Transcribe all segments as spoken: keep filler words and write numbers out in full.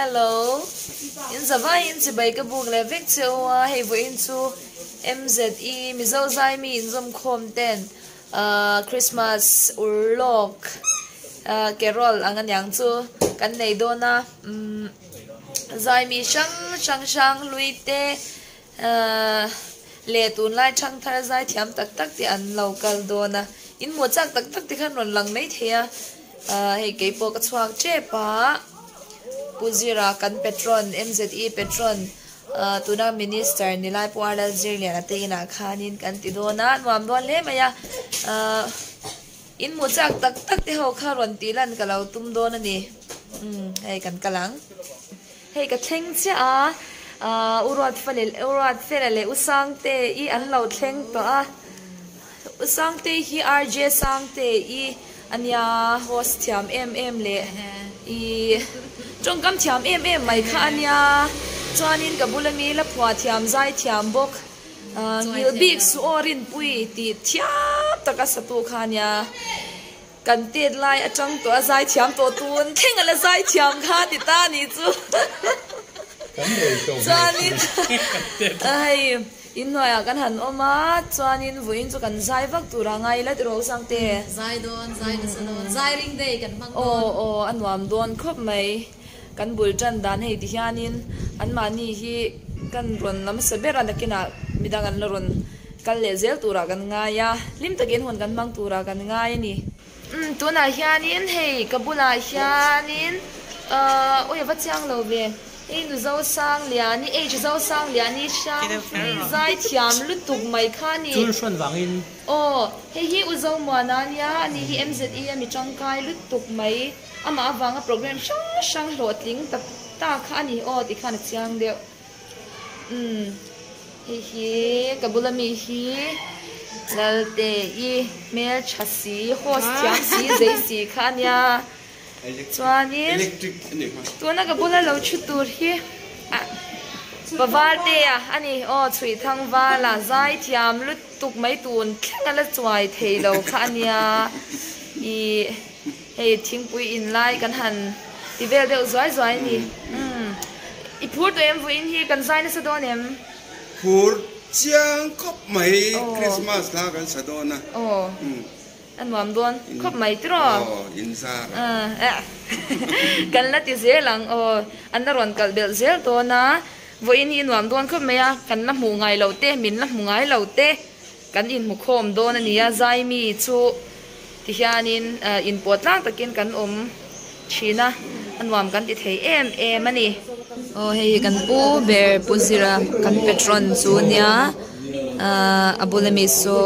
Hello. In the way, in the way, the book le victoria have into M Z I mizozaimi in some content. Uh, Christmas urlog. Uh, Carol angan yang tu kan nei dona. Um, zaimi shang shang shang luite. Uh, le tun lai chang thar zai thiam tak tak ti an lau kal dona. In mo chak tak tak ti khan ron lang nei thea. Uh, hey ke po ka chuang che pa. Puzira kan patron M Z I patron uh, tuna minister nilai Pu R.Lalzirliana teina khanin kan tidona nuam don le maya uh, in muchak tak tak te ho kha ron tilan kalau tum don ani um hei kan kalang hei ka theng cha a urat falel urat felale usang te i an lo theng pa usang te hi R J sang te i anya host thiam mm le i trong cam thiam em em mai khania chuanin kabulami la phua thiam zai thiam bok ngil big su orin pui ti thiam takasatu khania kan tet lai atang to zai thiam to tun thingala zai thiam kha ti ta ni chu chuanin ai in noya kan han oma chuanin vuin chu kan zai vak turangai la tiro sangte zai don zai don zai ring day kan mang don o o anwam don khop mai kan bulchan dan hei dianin an mani hi kan ron nam sebera nakina midangan ron kan lezel tura kan ngaya lim takin hon kan mang tura kan ngai ni um tuna hianin hei kabula hianin uh oi va chang lo ve ei nu zo sang liani ei zo sang liani sha zai thiam lu tuk mai khani chun shon wangin o hei hi u zo manania ni hi M Z I mi changkai lu tuk mai ama avanga program shang shang lotling ta ta khani o ti khan chiang de um hi hi kabulami hi lalte i mel chasi host chiang si zai si khania chuanin tuna kabula lo chutur hi bawarte a ani o chui thangwa la zai thiam lut tuk mai tun khala chuai thei lo khania i hey thing pui in lai kan han ti vel deu zoi zoi ni um i phur to em vuin hi kan zai na sa don em phur chiang khop mai Christmas la kan sa don na oh um anwam don khop mai tro in sa ah kan la ti zelang o anaron kal bel zel to na vuin hi nuam don khop mai a kan na mu ngai lo te min na mu ngai lo te kan in mu khom don ania zai mi chu tihanin in potlang takin kan om china anwam kan ti thei em em ani o hei kan pu ber puzira kan patron chunia abulami so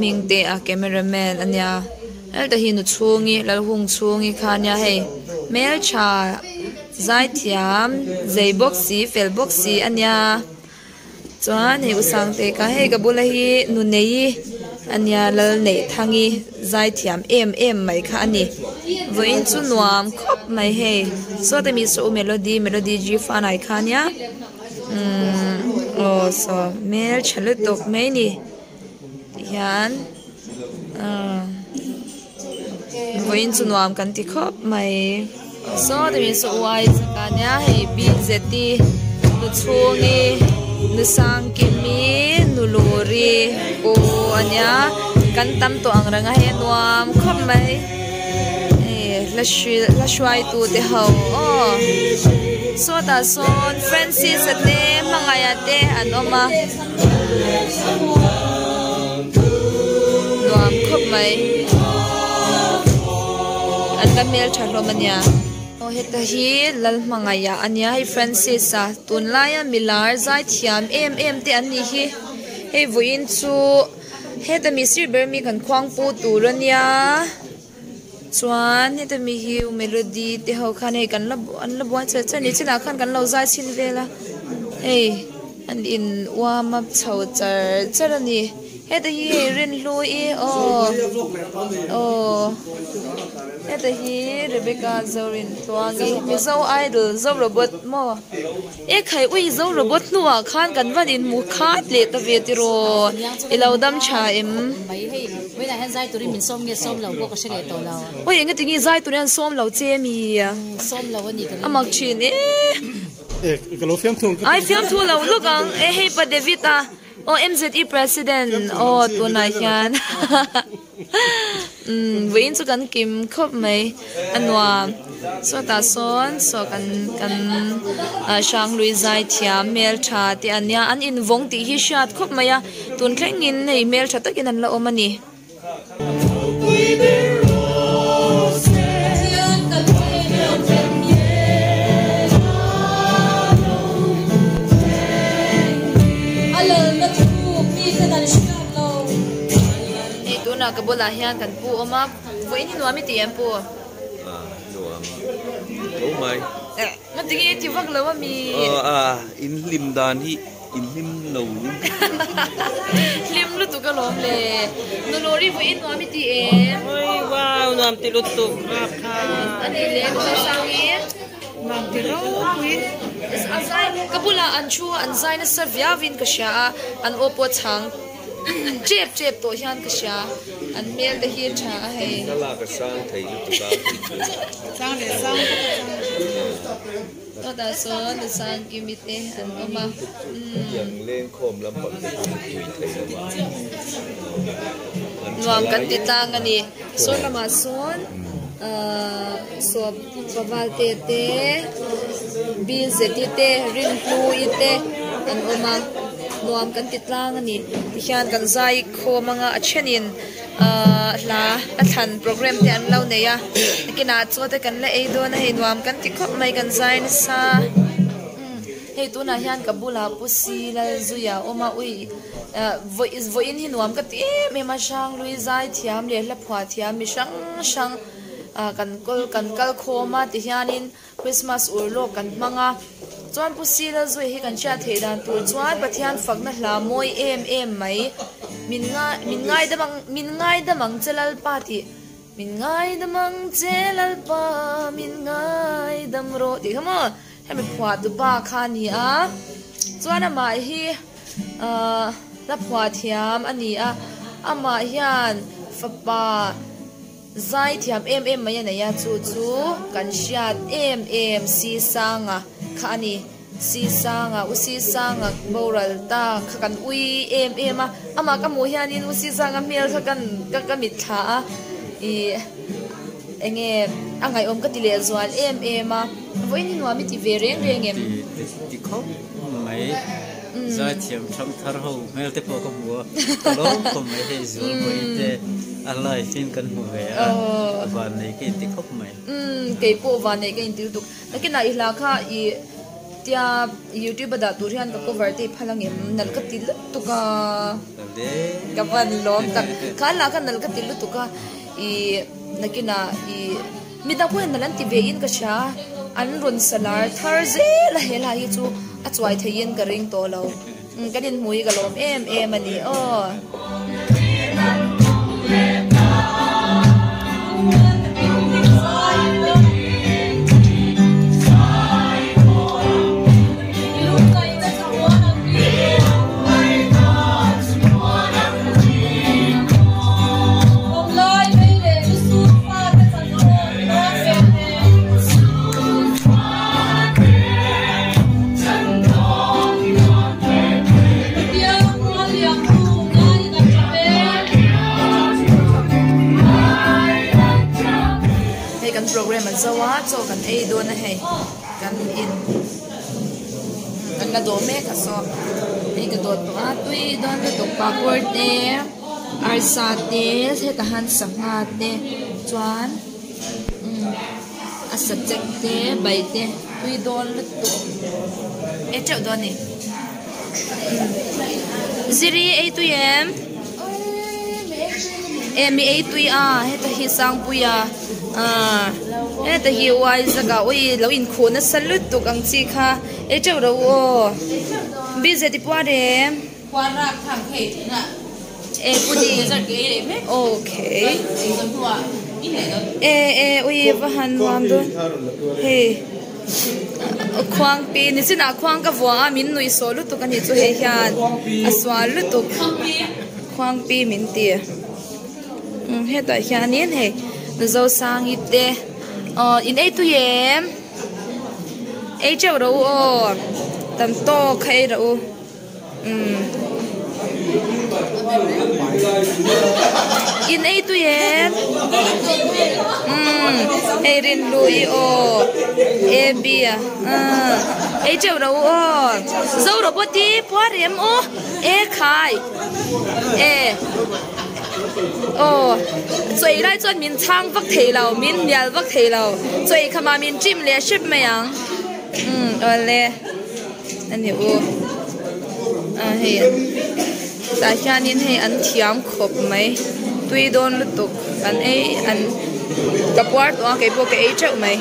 mingte a cameraman ania elta hinu chungi lalhung chungi khania hei mel cha zai thiam zai boxi fel boxi ania chuan hei usang te ka hei kabulahi nu nei anya lal nei thangi zai thiam em em mai kha ani voin chu nuam khop mai he so te mi so melody melody ji fan ai khania mm oh so mel chalu tok mai ni yan ah voin chu nuam kan ti khop mai so te mi so wai khania he bi zeti tu chungi nusang kimi nuluri o anya kantam to ang ranga he nuam khop mai eh la shui la shui tu te ho oh so da son Francis ate mangaya te anoma nuam khop mai an kamel charlomania hetahi lal mangaya anya hi Francis a tunlaya milar zai thiam em em te anni hi hei voin chu hetami sirbermi kan khwangpu turania chuan hetami hi melody te ho khan hei kan lab an labwan cha cha ni china khan kan lo zai sin vela hei an in warm up chaw char charani hetahi rin lui o o Eta hi Rebecca zorin tuangi mi zo idol zo robot mo. Ek hai ui zo robot nuwa khan kan vanin mu khat le ta vetiro ilaudam cha em. Oi la hen zai turi min som nge som lo ko ka sele to law. Oi enga tingi zai turi an som lo che mi som lo ni kan. Amak chin e. Ek lo fiam tu. Ai fiam tu lo look ang e hei pa devita. Oh, M Z I president. Oh, tunay yan. Um, wain so kan kim kop may anwa so tason so kan kan sang luizai tia mail cha ti anya an in vong ti hi shat kop maya tun klengin nei mail cha takin an la omani. Kabola hiyan kan pu oma vo ini nuami ti em pu ah nuam oh my eh matingi ti vak lawa mi ah in lim dan hi in lim lo lim lu tu ka lom le no lori vo in nuami ti em oi wow nuam ti lu tu rap kha ani le ko sangin mang ti ro win is azai kabula anchu anzaina servia win ka sha an opo chang Chep chep to hian ka sha an mel da hi tha hai la ka sang thei tu ka sang le sang to da so the sang give me te an oma yang leng khom lam pat nuam kan ti tang ani so lama son so bawal te te bin zeti te rin plu ite an oma nuam kan titlang ani tihan kan zai kho manga achenin la athan program te an lo neya kina chote kan la ei do na hei nuam kan tikhop mai kan zai na sa hei tu na hian kabula pusi la zuya oma ui voice voin hi nuam ka ti me ma sang lui zai thiam le la phwa thiam mi sang sang kan kol kan kal kho ma ti hianin Christmas ur lo kan manga chuan pusi la zui hi kan cha thei dan tur chuan pathian fakna hla moi em em mai min ngai min ngai da mang min ngai da mang chelal pa ti min ngai da mang chelal pa min ngai dam ro ti come on he me phwa du ba khani a chuan ama hi a la phwa thiam ani a ama hian fapa zai thiam em em mai na ya chu chu kan shiat em em si sanga khani si sanga u si sanga moral ta khakan ui em em a ama ka mu hianin u si sanga mel khakan ka ka mit tha e enge angai om ka tile zual em em a voin nuam ti vereng rengem ti khom mai za thiam tham thar ho mel te po ka mu lo khom mai he zual ko ite alai fin kan mu ve a van nei ke ti khop mai um ke po van nei ke intil tuk lakina ihla kha i tia YouTube da turian ka cover te phalangem nalkatil tuka de kapan lom tak khala ka nalkatil tuka i nakina i midakwen nalan ti vein ka sha anron salar tharze la hela hi chu achwai thein ka ring to lo kanin mui ka lom em em ani o so kan ei do na hei kan in kan la do me ka so ei ka do pa tui don ka to pa por te ar sa te se ka han sa ma te chuan a subject te bai te tui don lu tu e cheu do ni ziri ei tu em emi ei tu a he ta hi sang pu ya a e ta hi wai zaga oi lo in khona salut tu kang chi kha e cheu ro o bi ze ti pwa de pwa ra khang khe na e pu ni zat ge le me okay Eh eh, we vahan wando. Hey, kwang pi. Nisi na kwang ka vua min nui solu to kan hitu he hian aswalu to. Kwang pi min ti. Um he ta hian in he zo sang it de. Oh in eight to yem. Eight ro o. Tam to khai ro. Um. In eight to yet, hmm, Erin Louis or Abia, ah, eight of the war. So robot deep, what him? Oh, eh, Kai, eh, oh, so he likes on min tongue, but tailor, min yell, but tailor, so he come on in Jim Laship, man, hm, or there, and you will, ah, here. Ta hian in hei an thiam khop mai tui don lutuk an ei an kapuar to ke po ke ei cheu mai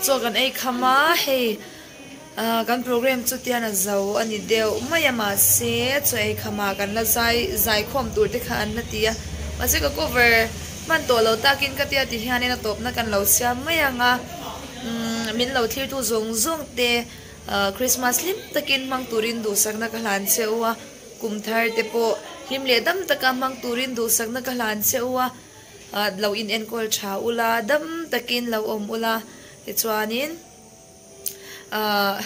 so kan ei khama hei kan program chu tian an zo ani deu mayama se chu ei khama kan la zai zai khom tur te kha an natia ma se ka cover man to lo takin ka tia ti hian in a top na kan lo siam mayanga min lo thir tu zong zong te Christmas lim takin mang turin du sakna ka hlan chewa kumthar te po himle dam takam mang turin du sakna kahlan sewa law in en kol tha ula dam takin law om ula ichuanin a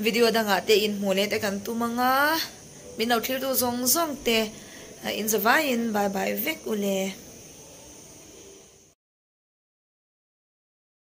video danga te in hmule te kan tumanga min lo thil du zong zong te in zawain bye bye vek ule.